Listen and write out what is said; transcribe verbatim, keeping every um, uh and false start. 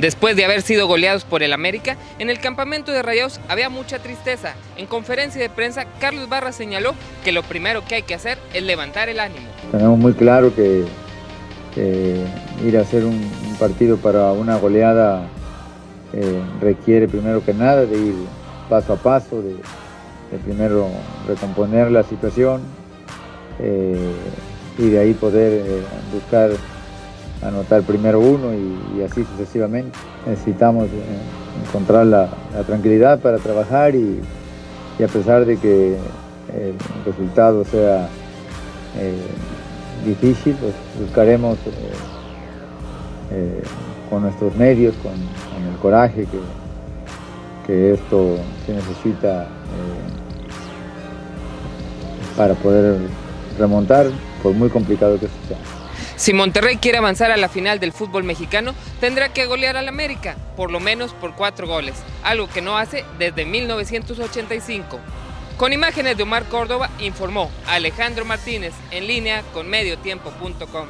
Después de haber sido goleados por el América, en el campamento de Rayados había mucha tristeza. En conferencia de prensa, Carlos Barra señaló que lo primero que hay que hacer es levantar el ánimo. Tenemos muy claro que, que ir a hacer un, un partido para una goleada eh, requiere primero que nada de ir paso a paso, de, de primero recomponer la situación eh, y de ahí poder eh, buscar anotar primero uno y, y así sucesivamente. Necesitamos eh, encontrar la, la tranquilidad para trabajar y, y a pesar de que el resultado sea eh, difícil, pues buscaremos eh, eh, con nuestros medios, con, con el coraje que, que esto se necesita eh, para poder remontar, por muy complicado que sea. Si Monterrey quiere avanzar a la final del fútbol mexicano, tendrá que golear al América, por lo menos por cuatro goles, algo que no hace desde mil novecientos ochenta y cinco. Con imágenes de Omar Córdoba, informó Alejandro Martínez, en línea con medio tiempo punto com.